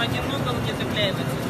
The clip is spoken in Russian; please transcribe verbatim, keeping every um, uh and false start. там один угол не доклеивается.